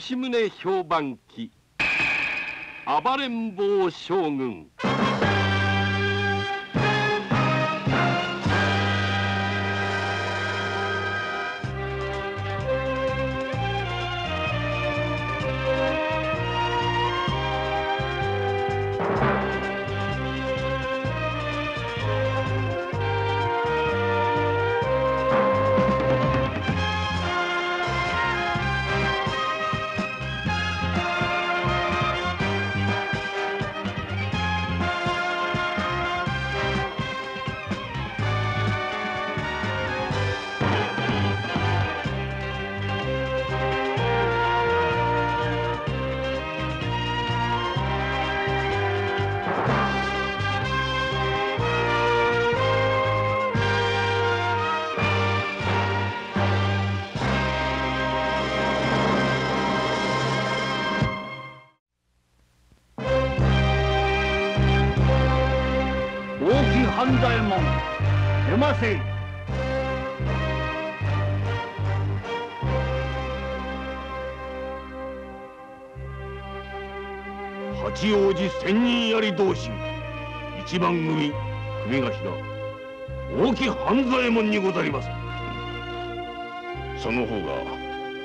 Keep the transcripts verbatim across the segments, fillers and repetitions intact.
吉宗評判記暴れん坊将軍。八王子千人槍同心一番組組頭大木半左衛門にござります。その方が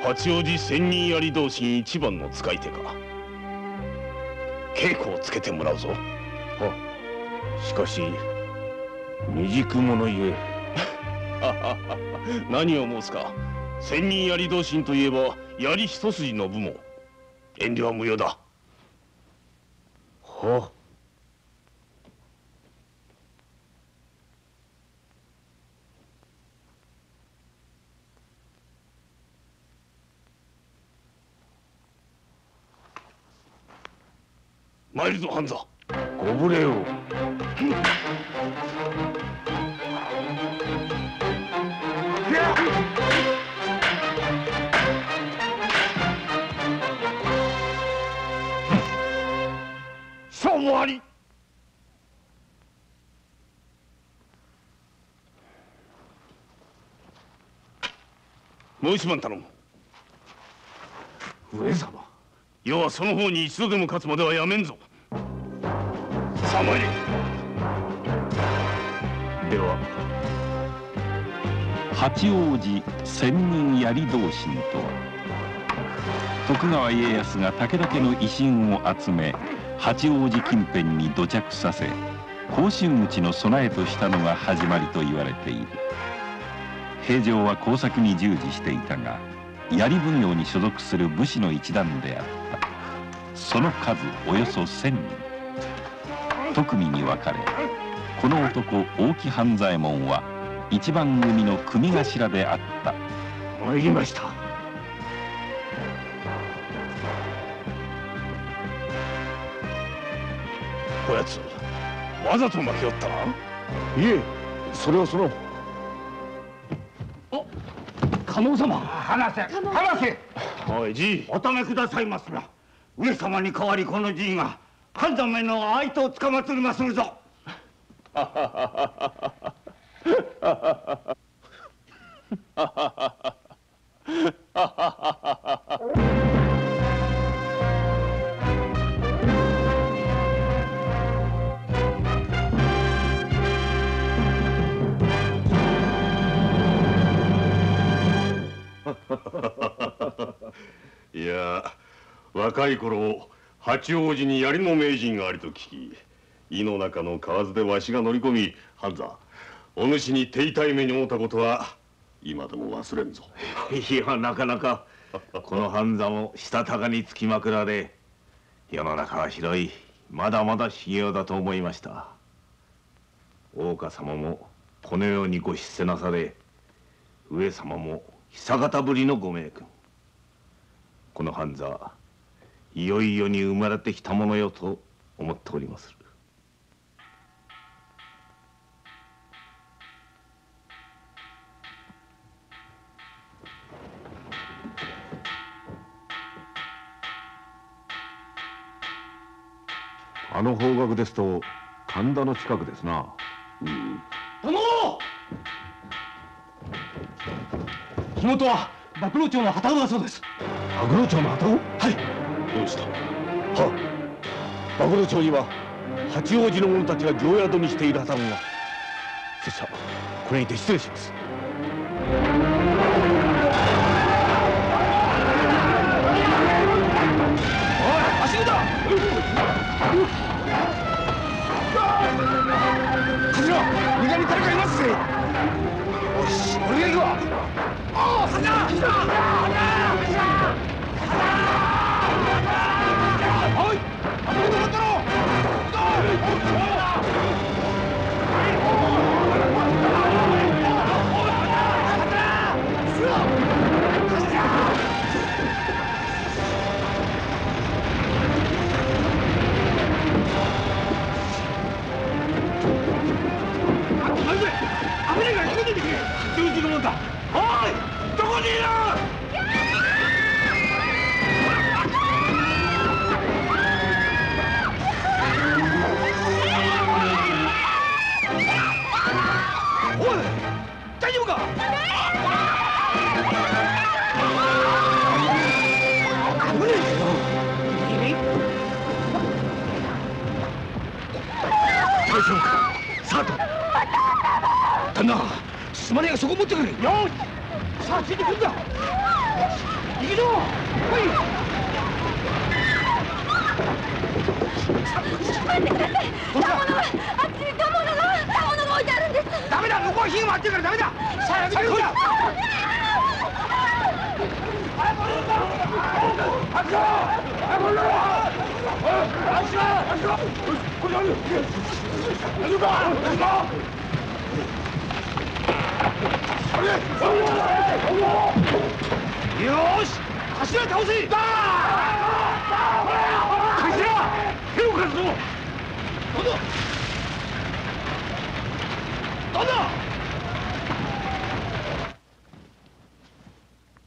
八王子千人槍同心一番の使い手か。稽古をつけてもらうぞ。はしかし未熟者ゆえ何を申すか。千人槍同心といえば槍一筋の武門、遠慮は無用だ。はあ、参るぞ半座。ご無礼を。勝負あり。もう一番頼む。上様、余はその方に一度でも勝つまではやめんぞ。さあ参れ。では八王子千人槍同心とは、徳川家康が武田家の威信を集め八王子近辺に土着させ、甲州口の備えとしたのが始まりと言われている。平常は工作に従事していたが、槍奉行に所属する武士の一団であった。その数およそ千人。特組に分かれ、この男大木半左衛門は一番組の組頭であった。参りました。こやつ、わざと負けおったな。いえ、それはその。あ、加納様。話せ、話せ。おい、じい。おためくださいますな。上様に代わりこのじいが、神座めの相手をつかまつりまするぞ。いや、若い頃八王子に槍の名人がありと聞き、井の中の蛙でわしが乗り込み、半座、お主に手痛い目に遭ったことは今でも忘れんぞ。いや、なかなかこの半座もしたたかにつきまくられ、世の中は広い、まだまだ修行だと思いました。大岡様もこのようにご出世なされ、上様も久方ぶりのご名君。この半座、いよいよに生まれてきたものよと思っておりまする。あの方角ですと神田の近くですな。うん。殿！火元は幕老町の旗だそうです。マグロ町の旗を？はい。どうした？はあ、マグロ町には八王子の者たちが常宿にしている旗本が。拙者これにて失礼します。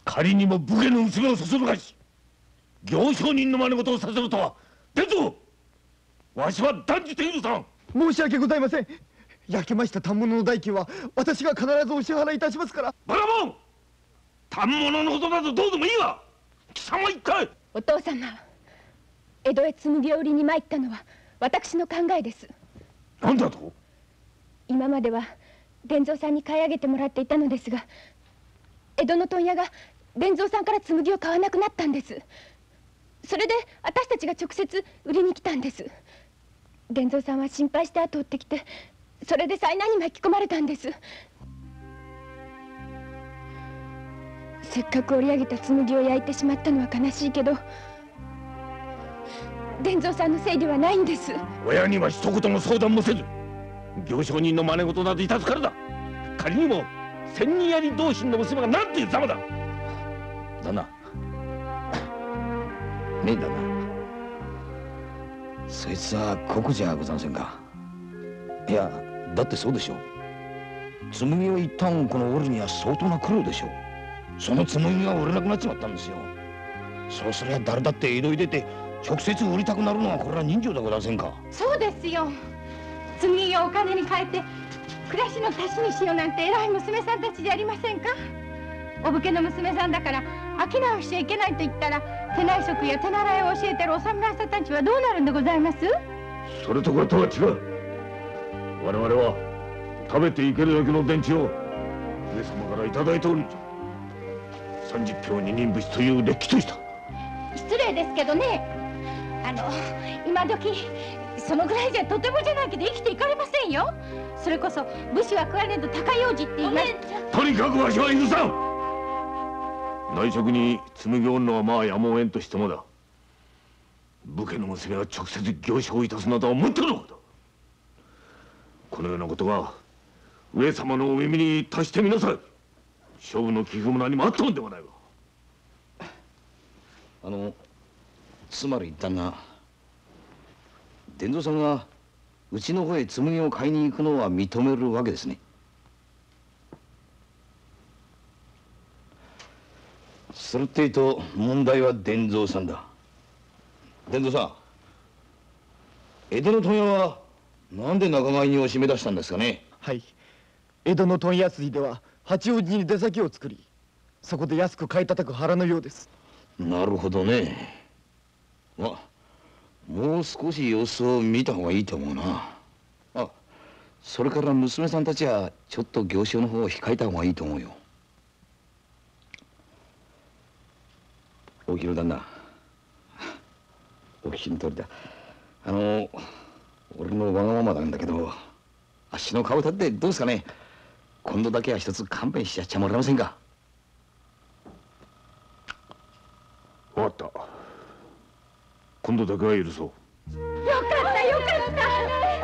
仮にも武家の娘をそそのかし、行商人の真似事をさせるとは、伝蔵、わしは断じて許さん。申し訳ございません。焼けました反物の代金は私が必ずお支払いいたしますから。バカモン、反物のことなどどうでもいいわ。貴様一回。お父様、江戸へ紬を売りに参ったのは私の考えです。何だと？今までは伝蔵さんに買い上げてもらっていたのですが、江戸の問屋が伝蔵さんから紬を買わなくなったんです。それで私たちが直接売りに来たんです。伝蔵さんは心配して後を追ってきて、それで災難に巻き込まれたんです。せっかく織り上げた紬を焼いてしまったのは悲しいけど、伝蔵さんのせいではないんです。親には一言も相談もせず、行商人の真似事などいたずからだ。仮にも千人槍同心の娘がなんていうざまだ。旦那、ねえ旦那、そいつは酷じゃござんせんか。いや、だってそうでしょう。紬を一旦この折るには相当な苦労でしょう。その紬が折れなくなっちまったんですよ。そうすりゃ誰だって江戸へ出て直接売りたくなるのは、これは人情でござんせんか。そうですよ。紬をお金に変えて暮らしの足しにしようなんて偉い娘さんたちじゃありませんか。お武家の娘さんだから商いをしちゃいけないと言ったら、手内職や手習いを教えてるお侍さんたちはどうなるんでございます？それとこれとは違う。我々は食べていけるだけの田地を上様からいただいておるんじゃ。三十俵二人節というれっきとした。失礼ですけどね、あの今時そのぐらいじゃとてもじゃないけど生きていかれませんよ。それこそ武士は食わねえと高い王子って言います。とにかくわしは許さん。内職に紬おんのはまあやむをえんとしてもだ、武家の娘は直接行商をいたすなどはもってのほかだ。このようなことが上様のお耳に達してみなさい。勝負の寄付も何もあったのではないわ。あの、つまり旦那、伝蔵さんがうちの方へ紬を買いに行くのは認めるわけですね。それって言うと問題は伝蔵さんだ。伝蔵さん、江戸の問屋はなんで仲買人を締め出したんですかね。はい、江戸の問屋筋では八王子に出先を作り、そこで安く買い叩く腹のようです。なるほどね。ま、もう少し様子を見た方がいいと思うな。あ、それから娘さんたちはちょっと行商の方を控えた方がいいと思うよ。大木の旦那、お聞きの通りだ。あの俺のわがままなんだけど、あっしの顔立ってどうですかね。今度だけは一つ勘弁しちゃっちゃもらえませんか。分かった、今度だけは許そう。よかったよかった、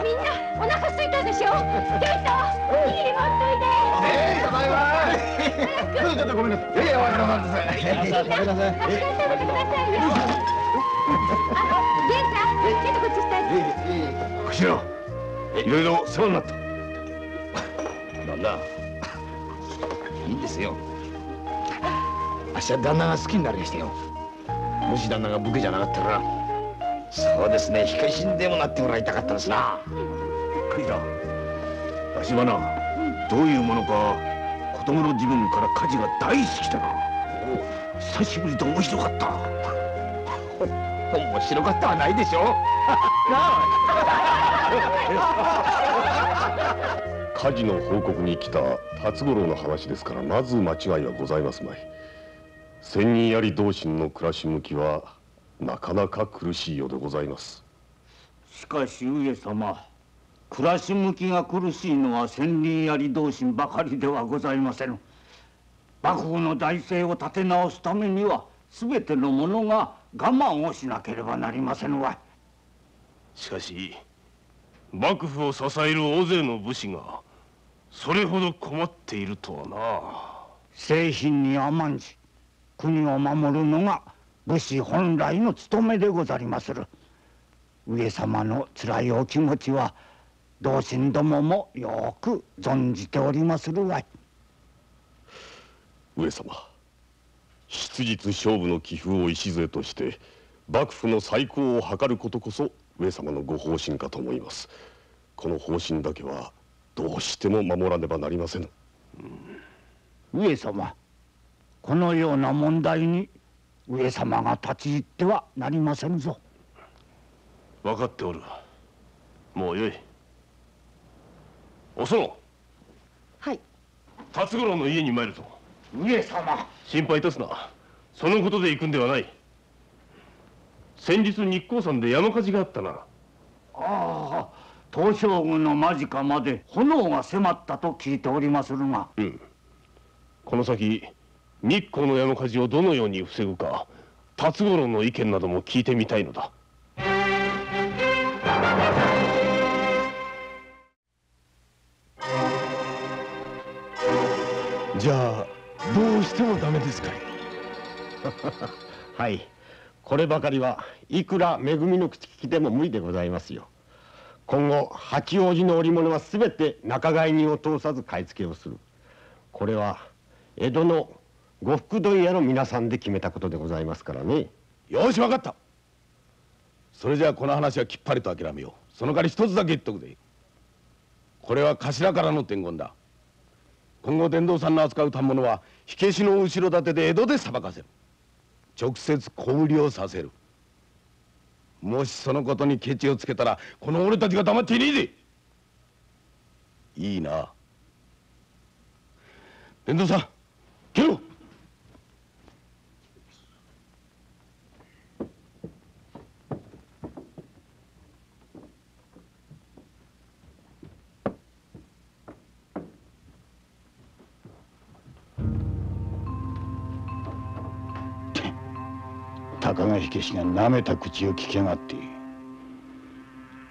みんなお腹空いたでしょ。ゲイト、おにぎり持っといて。ええ、ただいま。ちょっとごめんなさい。ええ、お待ちなさい。みんな、食べなさい。食べてくださいよ。あ、ゲンさん、ちょっとこっちしたい。こちら、いろいろ世話になった。旦那、いいんですよ。あっしは旦那が好きになりましてよ。もし旦那が武家じゃなかったら、そうですね、火消しにでもなってもらいたかったですな。びっくりだ。わしはな、うん、どういうものか、子供の自分から家事が大好きだな。お、久しぶりで面白かった。面白かったはないでしょ。火事の報告に来た辰五郎の話ですから、まず間違いはございますまい。千人槍同心の暮らし向きはなかなか苦しいようでございます。しかし上様、暮らし向きが苦しいのは千人槍同心ばかりではございません。幕府の財政を立て直すためには全てのものが我慢をしなければなりませんわ。しかし幕府を支える大勢の武士がそれほど困っているとはな。製品に甘んじ国を守るのが武士本来の務めでござりまする。上様のつらいお気持ちは同心どももよく存じておりまするわい。上様、質実勝負の気風を礎として幕府の再興を図ることこそ上様のご方針かと思います。この方針だけはどうしても守らねばなりませぬ、うん、上様、このような問題に上様が立ち入ってはなりませんぞ。分かっておる。もうよい。おその、はい、辰五郎の家に参ると。上様、心配いたすな。そのことで行くんではない。先日日光山で山火事があったな。ああ、東照宮の間近まで炎が迫ったと聞いておりまするが、うん、この先日光の山火事をどのように防ぐか、辰五郎の意見なども聞いてみたいのだ。じゃあどうしてもダメですかい。はい、こればかりはいくらめぐみの口利きでも無理でございますよ。今後八王子の織物は全て仲買人を通さず買い付けをする。これは江戸の呉服問屋の皆さんで決めたことでございますからね。よし、分かった。それじゃあこの話はきっぱりと諦めよう。その代わり一つだけ言っとくで。これは頭からの伝言だ。今後伝道さんの扱う反物は火消しの後ろ盾で江戸で裁かせる。直接小売りをさせる。もしそのことにケチをつけたら、この俺たちが黙っていねえで。いいな、伝道さん、蹴ろう。たかが火消しがなめた口を聞きやがって、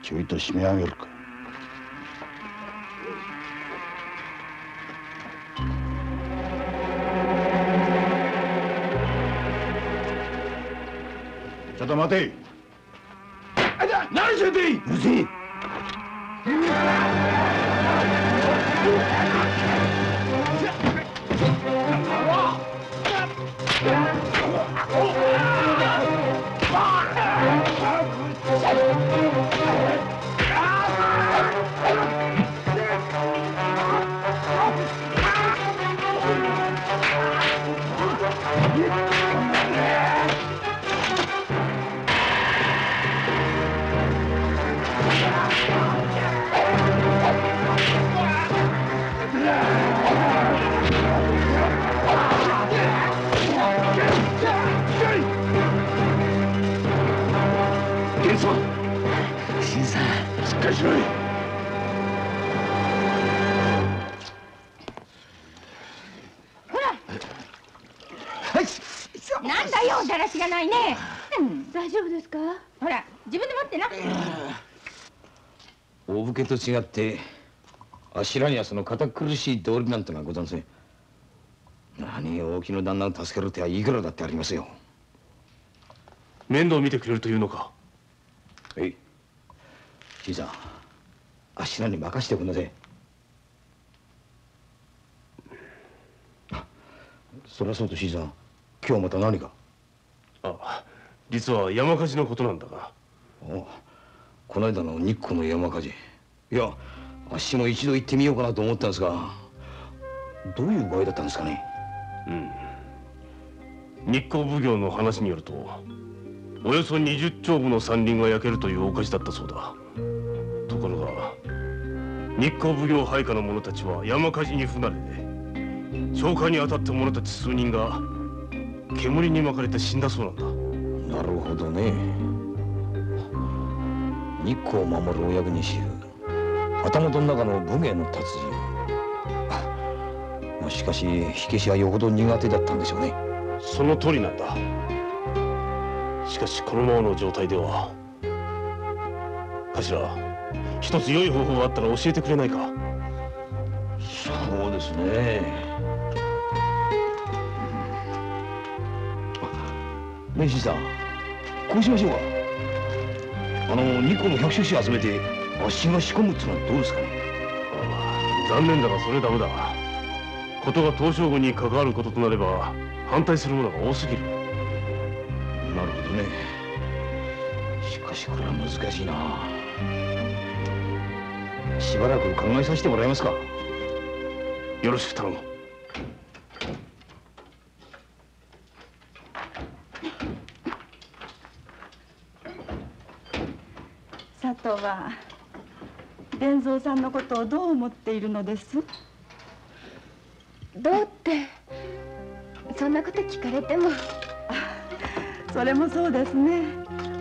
ちょいと締め上げるか。ちょっと待て。あいだ、何してて。うるせえ。新さん、しっかりしろい。ほら、なんだよ、だらしがないね。うん、大丈夫ですか。ほら、自分で持ってな。お武家と違ってあしらにはその堅苦しい道理なんてのはござんせん。何、大木の旦那を助ける手はいくらだってありますよ。面倒を見てくれるというのか。はい、新さん、あっしらに任してくんなさい。そりゃそうと、新さん、今日また何か。あ、実は山火事のことなんだが。おう、この間の日光の山火事、いや、あっしも一度行ってみようかなと思ったんですが、どういう具合だったんですかね。うん、日光奉行の話によると、およそにじゅっちょうぶの山林が焼けるという大火事だったそうだ。ところが日光奉行配下の者たちは山火事に不慣れで、消火に当たった者たち数人が煙に巻かれて死んだそうなんだ。なるほどね。日光を守るお役にし旗本の中の武芸の達人。しかし火消しはよほど苦手だったんでしょうね。その通りなんだ。しかしこのままの状態では。頭、一つ良い方法があったら教えてくれないか。そうですね。ねえ新さん、こうしましょうか。あの日光の百姓士集めて足が仕込むってのはどうですかね。ああ、残念だがそれダメだ。ことが東照宮に関わることとなれば反対する者が多すぎる。なるほどね。しかしこれは難しいな。しばらく考えさせてもらえますか。よろしく頼む。佐藤は伝蔵さんのことをどう思っているのです。どうってそんなこと聞かれても。それもそうですね。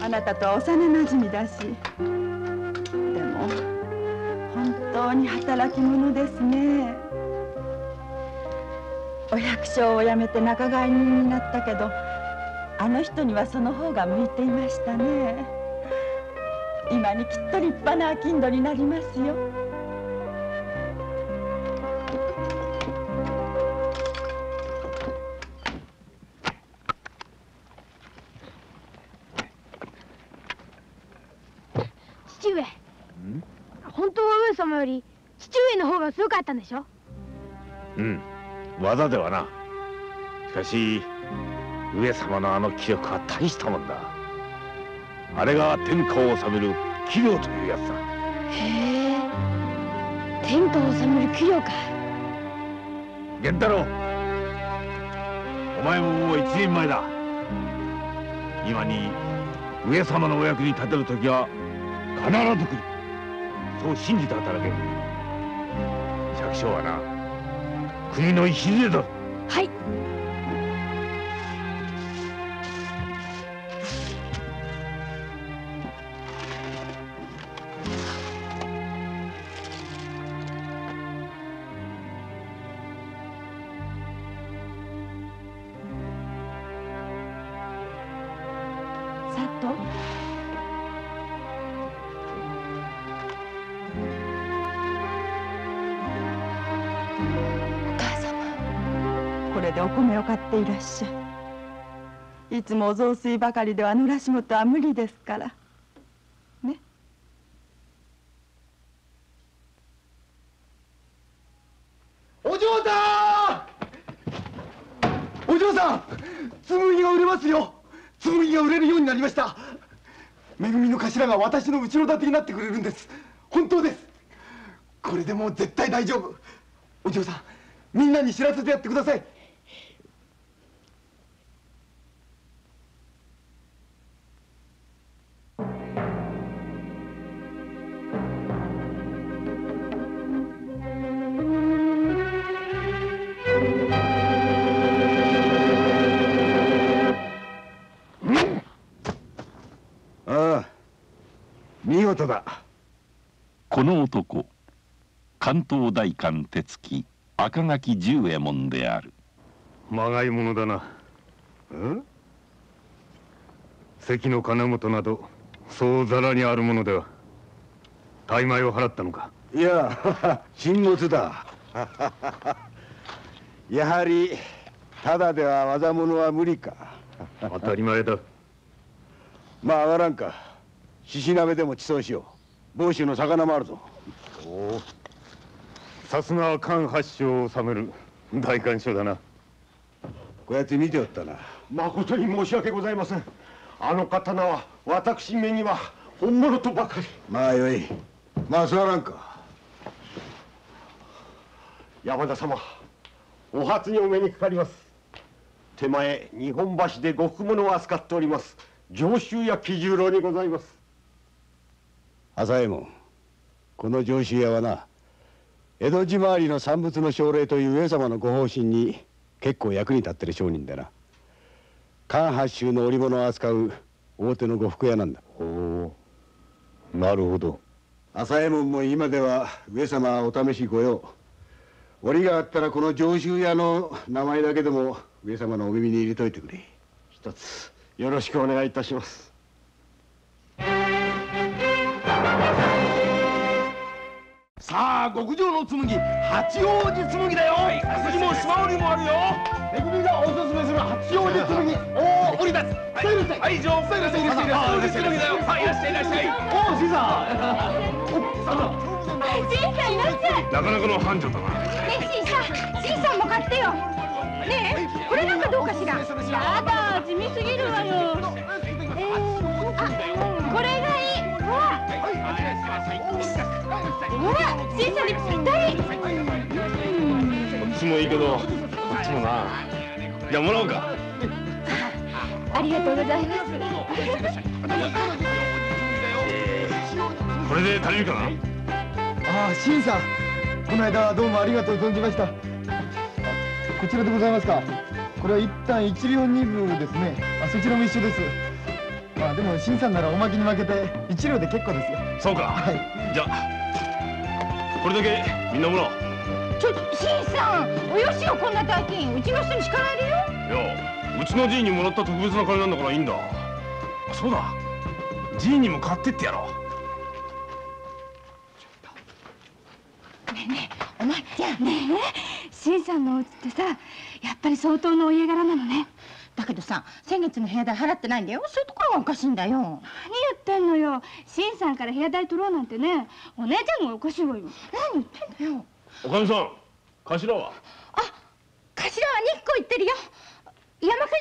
あなたとは幼なじみだし。でも本当に働き者ですね。お百姓を辞めて仲買人になったけど、あの人にはその方が向いていましたね。今にきっと立派な商人になりますよ。より父上の方が強かったんでしょ。うん、技ではな。しかし上様のあの気力は大したもんだ。あれが天下を治める器量というやつだ。へえ、天下を治める器量か。源太郎、お前ももう一人前だ。今に上様のお役に立てる時は必ず来る。そう信じて働け。百姓はな、国の礎だ。はい。佐藤、お米を買っていらっしゃい。いつもお雑炊ばかりでは野良仕事は無理ですからね。お嬢さん、お嬢さん、紬が売れますよ。紬が売れるようになりました。め組の頭が私の後ろ盾になってくれるんです。本当です。これでもう絶対大丈夫。お嬢さん、みんなに知らせてやってください。見事だ。この男、関東代官手つき赤垣十右衛門である。まがいものだな。ん？関の金本などそうざらにあるものでは。大枚を払ったのか。いや、沈没だ。やはりただでは技物は無理か。当たり前だ。まあ上がらんか。獅子鍋でも馳走しよう。房州の魚もあるぞ。おお、さすが関八将を治める代官所だな。こやつ見ておったな。誠に申し訳ございません。あの刀は私目には本物とばかり。まあよい。まあ座らんか。山田様、お初にお目にかかります。手前日本橋で呉服物を扱っております上州屋喜十郎にございます。朝右衛門、この上州屋はな、江戸地回りの産物の奨励という上様のご方針に結構役に立ってる商人だな。関八州の織物を扱う大手の呉服屋なんだ。おお、なるほど。朝右衛門も今では上様お試し御用。折があったらこの上州屋の名前だけでも上様のお耳に入れといてくれ。一つよろしくお願いいたします。さあ、極上の紬、八王子紬だよ。次も島織もあるよ。めぐみがおすすめする八王子紬、おお、織り立つ。はい、上手。いらっしゃい、いらっしゃい、いらっしゃい、いらっしゃい。はい、いらっしゃい、いらっしゃい。おお、じいさん。じいさん、いらっしゃい。なかなかの繁盛だな。ねえ、じいさん、じいさんも買ってよ。ねえ、これなんかどうかしら。やだ、地味すぎるわよ。えー、あ、これがいい。ほら、新車にぴったり。こっちもいいけど、こっちもな。じゃあもらおうか。ありがとうございます。これで足りるかな。ああ、新さん、この間どうもありがとう存じました。こちらでございますか。これは一旦一両二分ですね。あ、そちらも一緒です。まあでも新さんならおまけに負けて一両で結構ですよ。そうか。はい。じゃあ。これだけみんなもらおう。ちょっと新さん、およしよ、こんな大金うちの人に叱られるよ。いや、うちのじいにもらった特別な金なんだからいいんだ。あ、そうだ、じいにも買ってってやろう。ねえねえ、おまっちゃん。ねえ、新さんのお家ってさ、やっぱり相当のお家柄なのね。だけどさ、先月の部屋代払ってないんだよ。そういうところがおかしいんだよ。何やってんのよ。新さんから部屋代取ろうなんてね、お姉ちゃんがおかしいわよ。何言ってんだよ。おかみさん、頭は？あ、頭は日光行ってるよ。山火事の様子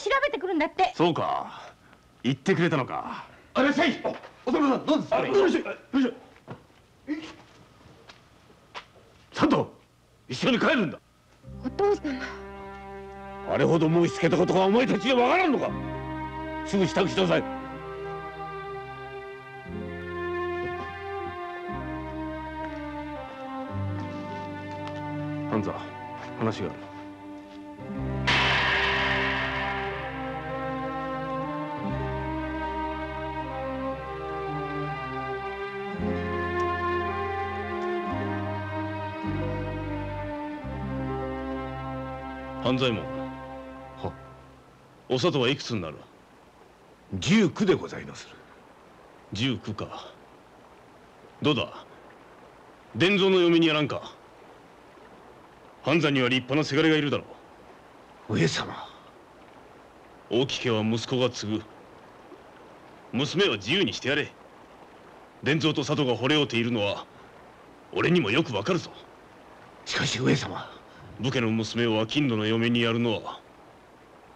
を調べてくるんだって。そうか、行ってくれたのか。あ、いらっしゃい。お殿さん、どうですか。よいしょ、よいしょ。佐藤、一緒に帰るんだ。お父さん、あれほど申しつけたことがお前たちにはわからんのか。すぐ支度しなさい。半座、話がある。半左衛門。お佐藤はいくつになる。十九でございまする。十九か。どうだ、伝蔵の嫁にやらんか。半山には立派なせがれがいるだろう。上様、大木家は息子が継ぐ。娘は自由にしてやれ。伝蔵と佐藤が惚れ合うているのは俺にもよくわかるぞ。しかし上様、武家の娘を商人の嫁にやるのは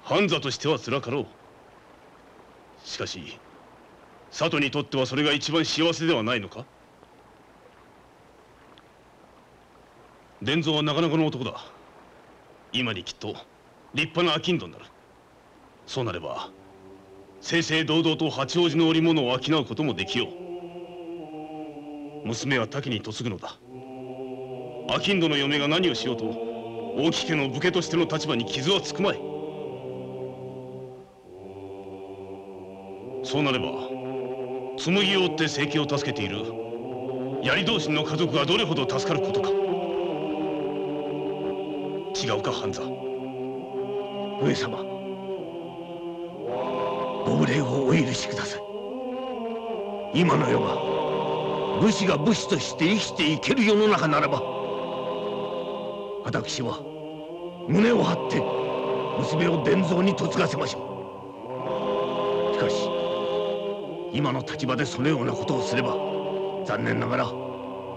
半座としては辛かろう。しかし佐都にとってはそれが一番幸せではないのか。伝蔵はなかなかの男だ。今にきっと立派な商人になる。そうなれば正々堂々と八王子の織物を商うこともできよう。娘は多岐に嫁ぐのだ。商人の嫁が何をしようと大木家の武家としての立場に傷はつくまい。そうなれば紬を追って生計を助けている槍同心の家族がどれほど助かることか。違うか半座。上様、亡霊をお許しください。今の世が武士が武士として生きていける世の中ならば、私は胸を張って娘を伝蔵に嫁がせましょう。しかし今の立場でそのようなことをすれば、残念ながら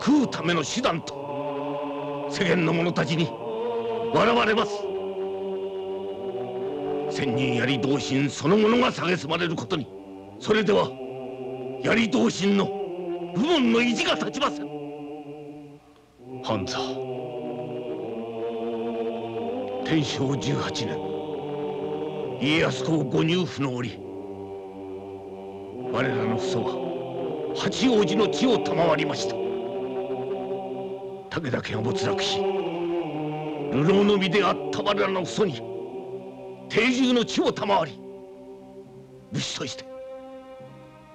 食うための手段と世間の者たちに笑われます。千人槍同心そのものが蔑まれることに、それでは槍同心の武門の意地が立ちません。半座、天正十八年、家康公ご入府の折、我らの父祖は八王子の地を賜りました。武田家が没落し、流浪の身であった我らの父祖に定住の地を賜り、武士として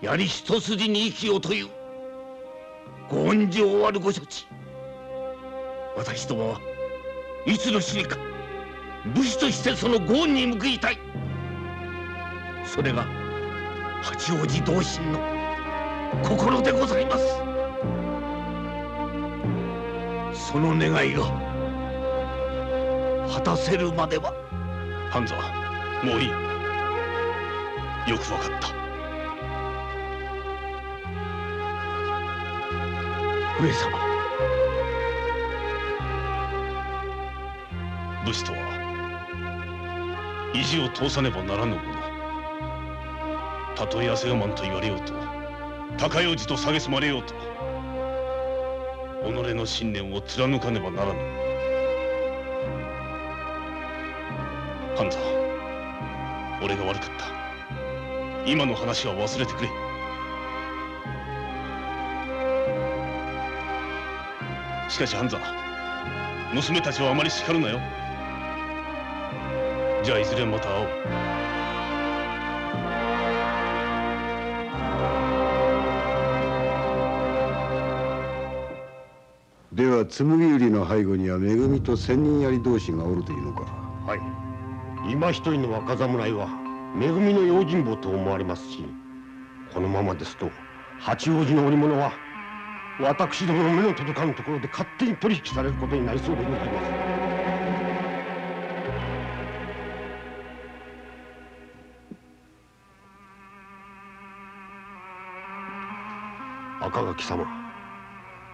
槍一筋に生きようというご恩情あるご処置、私どもはいつの日にか武士としてそのご恩に報いたい。それが八王子同心の心でございます。その願いが果たせるまでは。半座、もういい。よくわかった。上様、武士とは意地を通さねばならぬもの。たとえ汗我慢と言われようと、高楊枝と蔑まれようと、己の信念を貫かねばならぬ。半座、俺が悪かった。今の話は忘れてくれ。しかし半座、娘たちはあまり叱るなよ。じゃあいずれまた会おう。では紬売りの背後にはめぐみと千人槍同士がおるというのか。はい、今一人の若侍はめぐみの用心棒と思われますし、このままですと八王子の織物は私どもの目の届かぬところで勝手に取引されることになりそうでございます。赤垣様、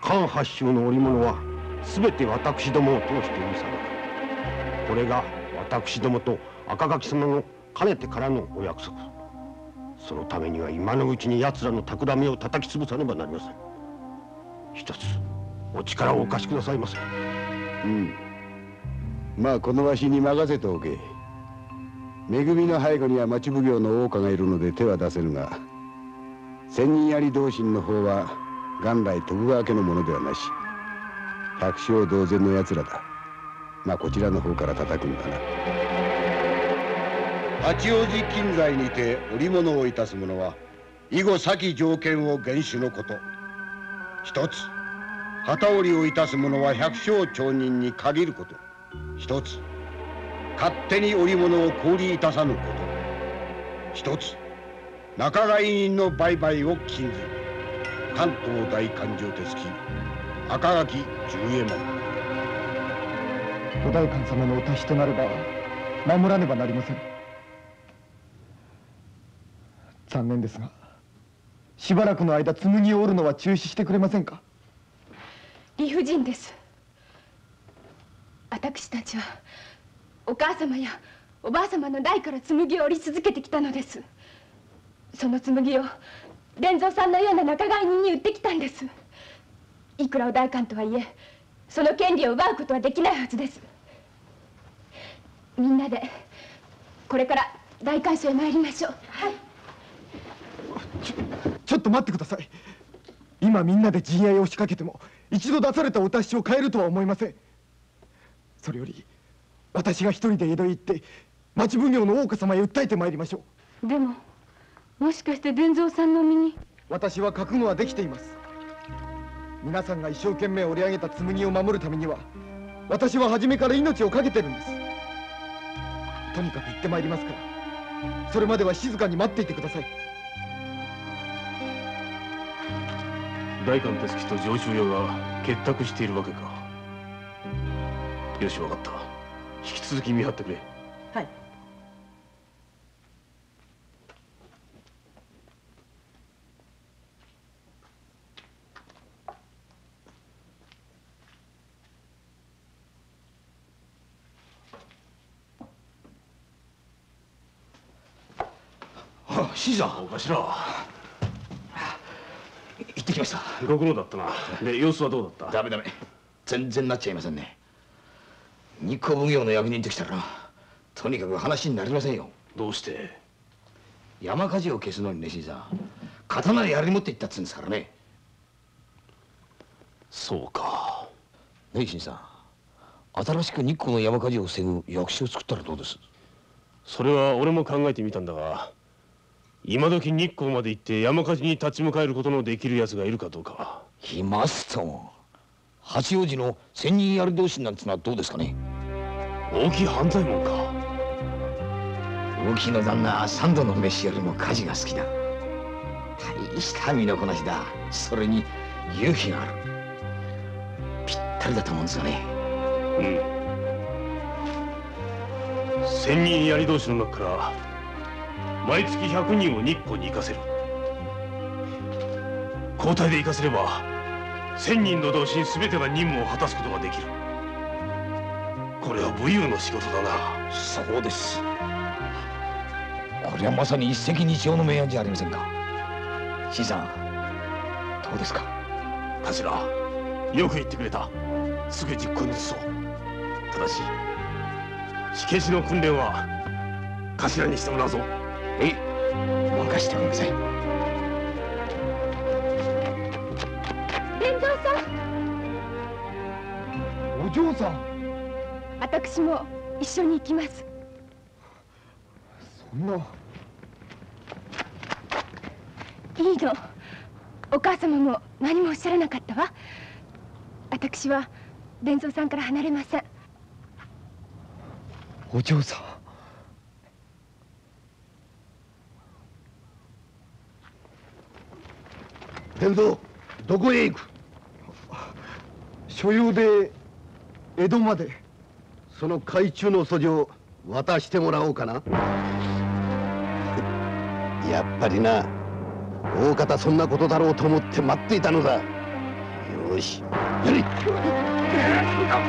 関八州の織物は全て私どもを通して売りされる。これが私どもと赤垣様のかねてからのお約束。そのためには今のうちに奴らの企みを叩き潰さねばなりません。一つお力をお貸しくださいませ。うん、まあこのわしに任せておけ。め組の背後には町奉行の大岡がいるので手は出せるが、千人槍同心の方は元来徳川家のものではなし、百姓同然の奴らだ。まあこちらの方から叩くんだな。八王子近在にて織物をいたす者は以後先条件を厳守のこと。一つ、機織りをいたす者は百姓町人に限ること。一つ、勝手に織物を小売りいたさぬこと。一つ、仲買人の売買を禁ずる。関東大勘定手付赤垣十右衛門。お代官様のお達しとなれば守らねばなりません。残念ですが、しばらくの間紬を織るのは中止してくれませんか。理不尽です。私たちはお母様やおばあ様の代から紬を織り続けてきたのです。その紬を伝蔵さんのような仲買人に売ってきたんです。いくらお代官とはいえ、その権利を奪うことはできないはずです。みんなでこれから代官所へ参りましょう。はい。ちょ、ちょっと待ってください。今みんなで陣営を仕掛けても一度出されたお達しを変えるとは思いません。それより私が一人で江戸へ行って町奉行の大岡様へ訴えてまいりましょう。でももしかして伝蔵さんの身に。私は覚悟はできています。皆さんが一生懸命織り上げた紬を守るためには私は初めから命を懸けてるんです。とにかく行ってまいりますから、それまでは静かに待っていてください。代官手付と上州屋が結託しているわけか。よし、分かった。引き続き見張ってくれ。はい。いいじゃん、お頭。行ってきました。ご苦労だったな。で、様子はどうだった？ダメダメ。全然なっちゃいませんね。日光奉行の役人ときたら、とにかく話になりませんよ。どうして？山火事を消すのにね、新さん。刀や槍持って行ったっつうんですからね。そうか。ねえ、新さん。新しく日光の山火事を防ぐ役所を作ったらどうです？それは俺も考えてみたんだが。今時日光まで行って山火事に立ち向かえることのできる奴がいるかどうか。いますとも。八王子の千人槍同心なんてのはどうですかね。大木半左衛門か。大木の旦那は三度の飯よりも火事が好きだ。大した身のこなしだ。それに勇気がある。ぴったりだと思うんですよね。うん。千人槍同士の中から毎月ひゃくにんを日光に行かせる。交代で行かせればせんにんの同心全てが任務を果たすことができる。これは武勇の仕事だな。そうです。これはまさに一石二鳥の名案じゃありませんか。新さん、どうですか。頭、よく言ってくれた。すぐ実行に移そう。ただし火消しの訓練は頭にしてもらうぞ。ええ、任せてください。連城さん、お嬢さん。私も一緒に行きます。そんな。いいの。お母様も何もおっしゃらなかったわ。私は連城さんから離れません。お嬢さん。伝蔵、どこへ行く？所用で江戸まで。その海中の訴状渡してもらおうかな。やっぱりな、大方そんなことだろうと思って待っていたのだ。よし、やれ。早く早く、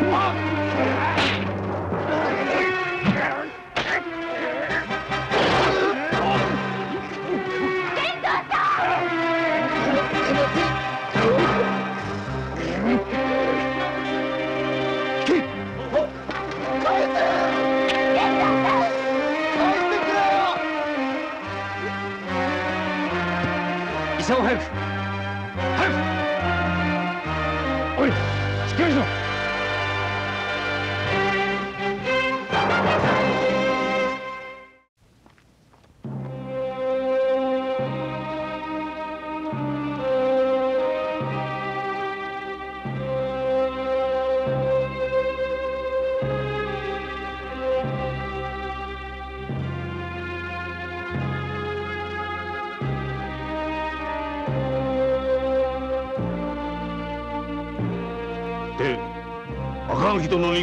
おい、しっかりしろ。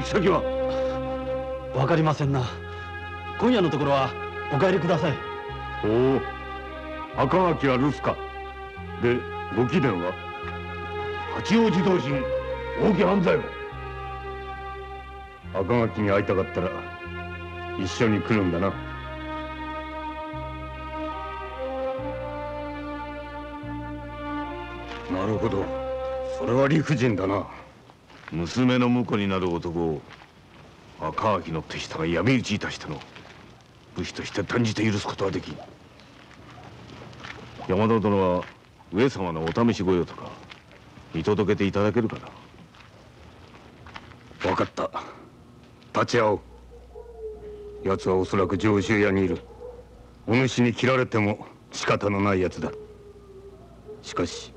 先は分かりませんな。今夜のところはお帰りください。おお、赤垣は留守か。で、ご貴殿は八王子同心大木半左衛門。赤垣に会いたかったら一緒に来るんだな。なるほど、それは理不尽だな。娘の婿になる男を赤垣の手下が闇討ちいたしたの。武士として断じて許すことはできん。山田殿は上様のお試し御用とか見届けていただけるかな。分かった、立ち会おう。奴はおそらく上州屋にいる。お主に切られても仕方のない奴だ。しかし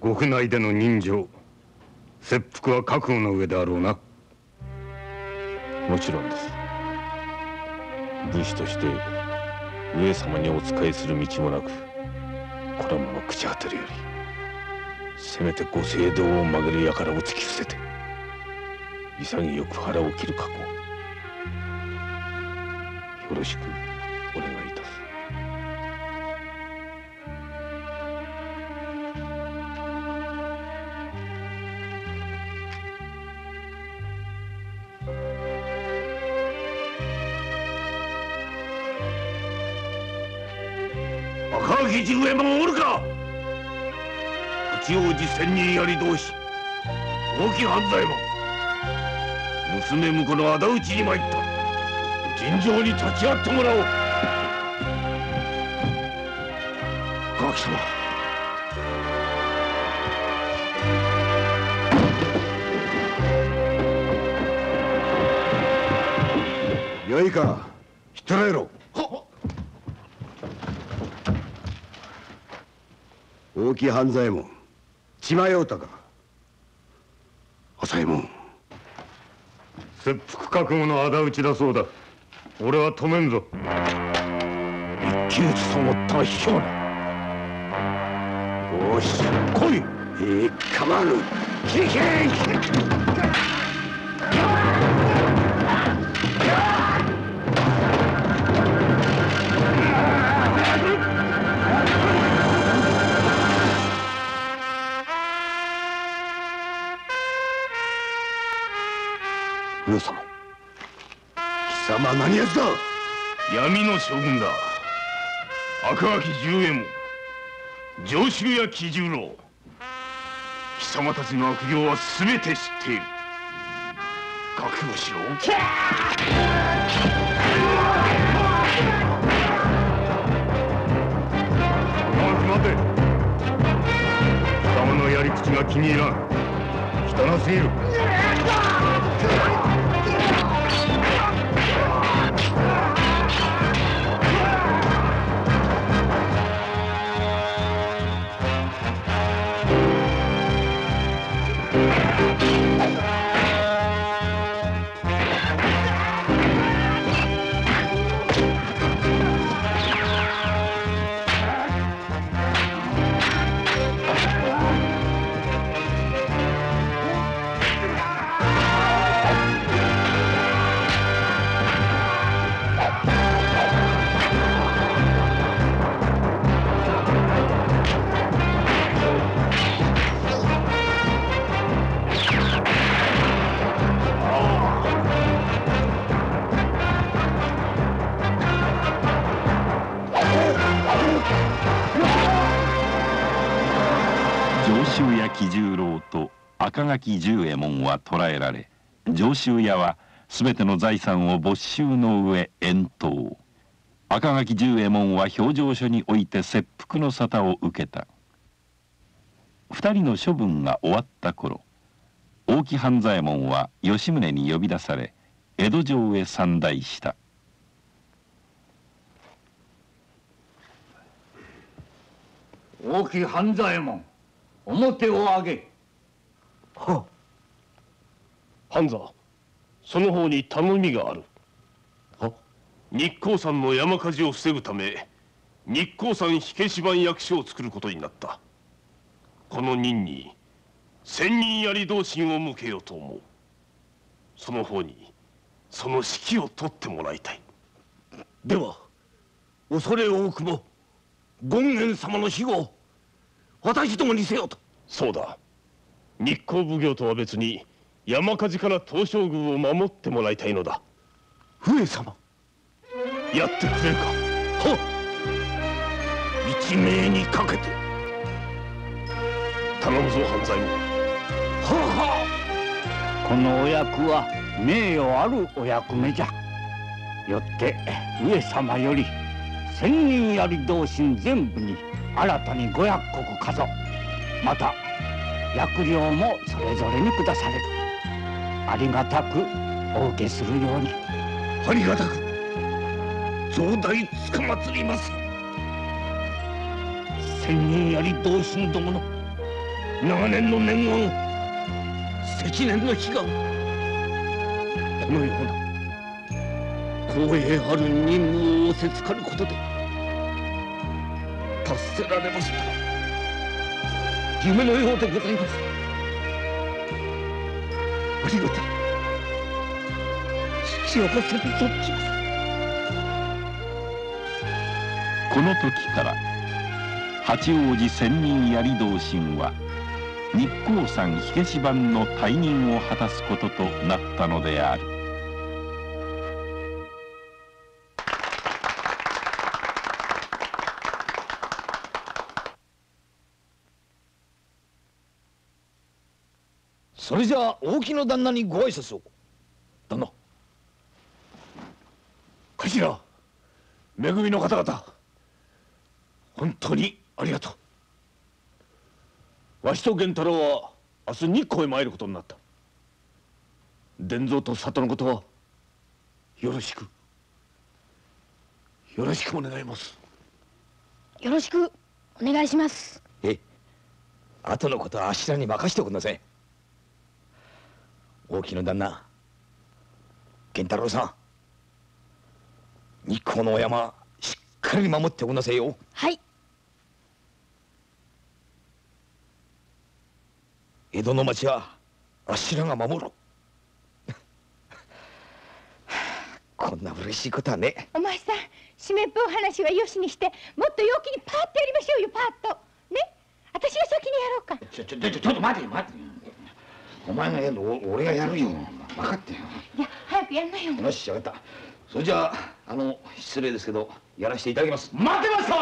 獄内での人情切腹は覚悟の上であろうな。もちろんです。武士として上様にお仕えする道もなく、このまま朽ち果てるより、せめてご政道を曲げる輩を突き伏せて潔く腹を切る覚悟、よろしくお願いいたす。赤城十右衛門おるか。八王子千人槍同士、大木半左衛門、娘婿の仇討ちに参った。尋常に立ち会ってもらおう。ご貴様、よいか、ひっ捕らえろ。大木半左衛門、血迷うたか。朝右衛門、切腹覚悟の仇討ちだそうだ。俺は止めんぞ。一騎打ちと思ったら卑怯な。よし、来い。ええ、構わぬ。聞け。上様、貴様何奴だ。闇の将軍だ。赤垣十右衛門、上州屋喜十郎、貴様たちの悪行は全て知っている。覚悟しろ。おい、待て。貴様のやり口が気に入らん。汚すぎる。喜十郎と赤垣十右衛門は捕らえられ、上州屋は全ての財産を没収の上遠投。赤垣十右衛門は評定所において切腹の沙汰を受けた。二人の処分が終わった頃、大木半左衛門は吉宗に呼び出され江戸城へ参内した。大木半左衛門、表を上げ。はあ。半座、その方に頼みがある。は？日光山の山火事を防ぐため、日光山火消し番役所を作ることになった。この任に千人槍同心を向けようと思う。その方にその指揮を取ってもらいたい。では、恐れ多くも権現様の庇護、私どもにせよと。そうだ。日光奉行とは別に山火事から東照宮を守ってもらいたいのだ。上様、やってくれるか。はっ。一命にかけて頼むぞ半左衛門。はは。このお役は名誉あるお役目じゃ。よって上様より千人槍同心全部に新たに五百石加増、また薬料もそれぞれに下される。ありがたくお受けするように。ありがたく増大つかまつります。千人やり同心どもの長年の念願、積年の悲願、このような光栄ある任務を仰せつかることで達せられました。夢のようでございます。ありがたい幸せにとっちます。この時から八王子千人槍同心は日光山火消し番の大任を果たすこととなったのである。それじゃあ大木の旦那にご挨拶を。旦那、頭、め組の方々、本当にありがとう。わしと源太郎は明日日光へ参ることになった。伝蔵と里のことはよろしくよろしくお願います。よろしくお願いします。ええ、後のことはあっしらに任しておくんなさい。大木の旦那、源太郎さん、日光のお山しっかり守っておくんなさいよ。はい。江戸の町はあっしらが守ろう。こんな嬉しいことはね。お前さん、湿っぽい話はよしにして、もっと陽気にパーッとやりましょうよ。パーッとね。私が先にやろうか。ちょちょちょちょっと待てよ待てよ。お前がやるの俺がやるよ。分かってよ。いや、早くやんなよ。よし、分かった。それじゃあ、あの失礼ですけどやらせていただきます。待ってました。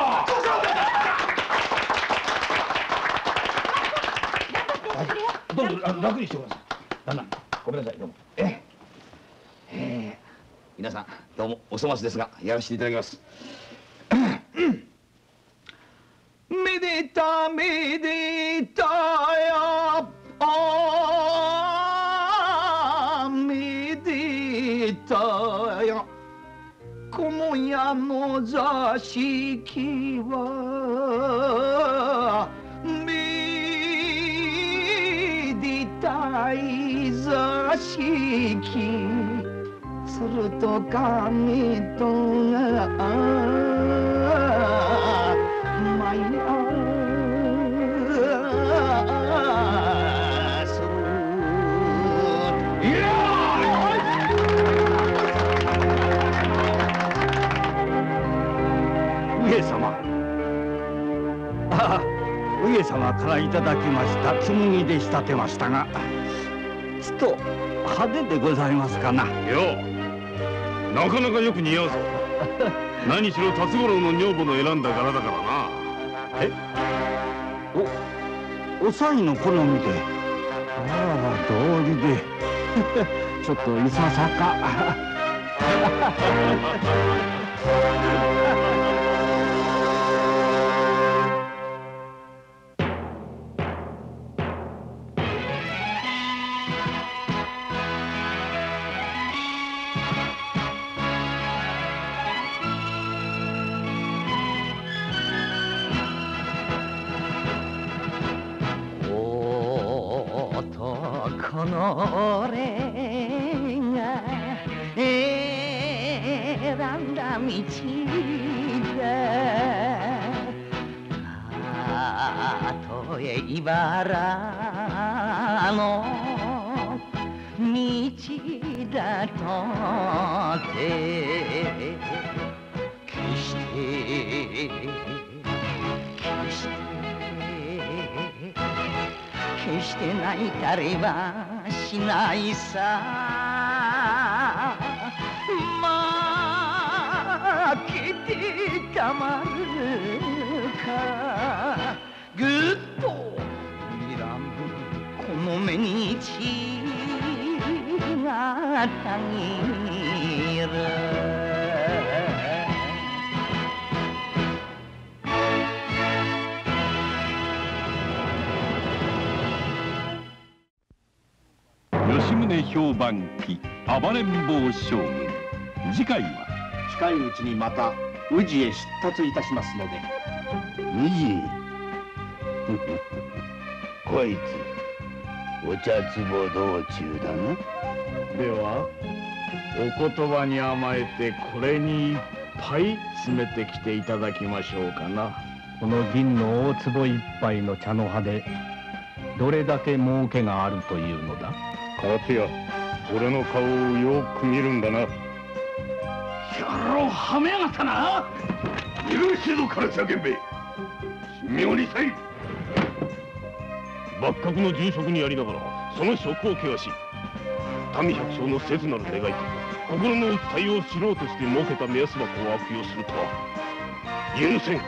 どうぞ、楽にしてください。旦那、ごめんなさい、どうも。ええ、皆さん、どうもお粗末ですが、やらせていただきます。めでためでたや、あめでたや、今夜の座敷は座敷、鶴と亀とが舞いあそぶ。上様、ああ、上様からいただきました紬で仕立てましたが、ちと派手でございますかな。よう、なかなかよく似合うぞ。何しろ辰五郎の女房の選んだ柄だからな。え、おおさいの好みで。ああ、道理で。ちょっといささか。次回は近いうちにまた宇治へ出立いたしますので。宇治。こいつ、お茶壺道中だな。では、お言葉に甘えてこれにいっぱい詰めてきていただきましょうかな。この銀の大壺一杯の茶の葉で、どれだけ儲けがあるというのだ。勝也、俺の顔をよく見るんだな。野郎、はめやがったな。許しぞ、からしゃげんべ。神妙にせい。幕閣の重職にありながら、その職を汚し、民百姓の切なる願いと心の訴えを知ろうとして設けた目安箱を悪用するとは許せん。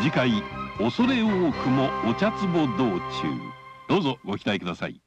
次回、恐れ多くもお茶壺道中、どうぞご期待ください。